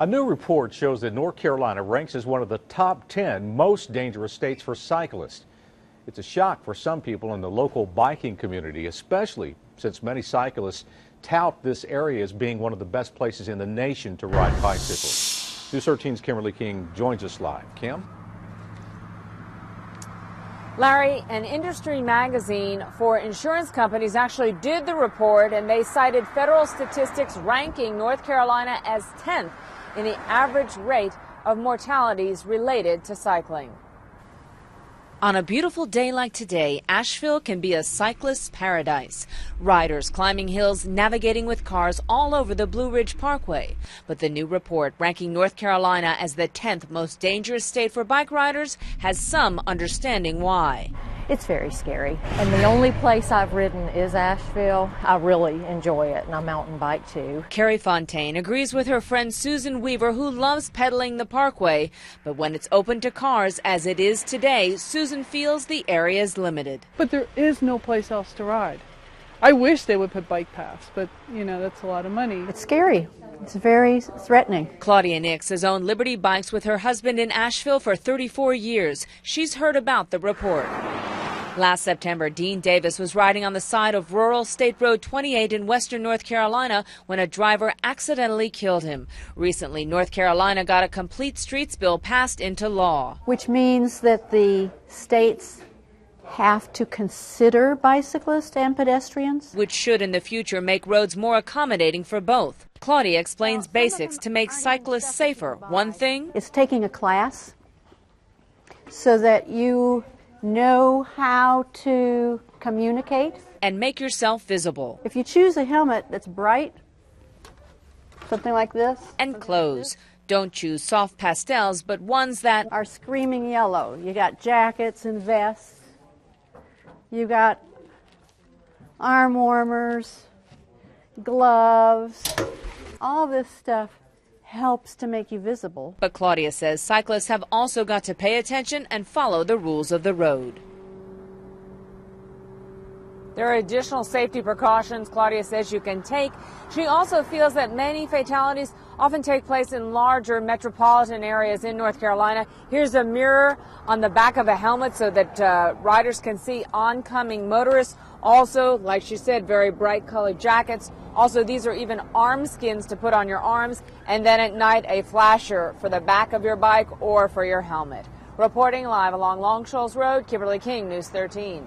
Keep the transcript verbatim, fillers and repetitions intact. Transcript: A new report shows that North Carolina ranks as one of the top ten most dangerous states for cyclists. It's a shock for some people in the local biking community, especially since many cyclists tout this area as being one of the best places in the nation to ride bicycles. News thirteen's Kimberly King joins us live. Kim? Larry, an industry magazine for insurance companies actually did the report, and they cited federal statistics ranking North Carolina as tenth in the average rate of mortalities related to cycling. On a beautiful day like today, Asheville can be a cyclist's paradise. Riders climbing hills, navigating with cars all over the Blue Ridge Parkway. But the new report ranking North Carolina as the tenth most dangerous state for bike riders has some understanding why. It's very scary. And the only place I've ridden is Asheville. I really enjoy it, and I mountain bike too. Kerri Fontaine agrees with her friend Susan Weaver, who loves pedaling the parkway. But when it's open to cars, as it is today, Susan feels the area is limited. But there is no place else to ride. I wish they would put bike paths, but, you know, that's a lot of money. It's scary. It's very threatening. Claudia Nix has owned Liberty Bikes with her husband in Asheville for thirty-four years. She's heard about the report. Last September, Dean Davis was riding on the side of rural State Road twenty-eight in western North Carolina when a driver accidentally killed him. Recently, North Carolina got a complete streets bill passed into law, which means that the state's have to consider bicyclists and pedestrians, which should in the future make roads more accommodating for both. Claudia explains well, basics to make cyclists safer. One thing is taking a class so that you know how to communicate and make yourself visible. If you choose a helmet that's bright, something like this, and clothes. Don't choose soft pastels, but ones that are screaming yellow. You got jackets and vests. You got arm warmers, gloves, all this stuff helps to make you visible. But Claudia says cyclists have also got to pay attention and follow the rules of the road. There are additional safety precautions Claudia says you can take. She also feels that many fatalities often take place in larger metropolitan areas in North Carolina. Here's a mirror on the back of a helmet so that uh, riders can see oncoming motorists. Also, like she said, very bright colored jackets. Also, these are even arm skins to put on your arms. And then at night, a flasher for the back of your bike or for your helmet. Reporting live along Long Shoals Road, Kimberly King, News thirteen.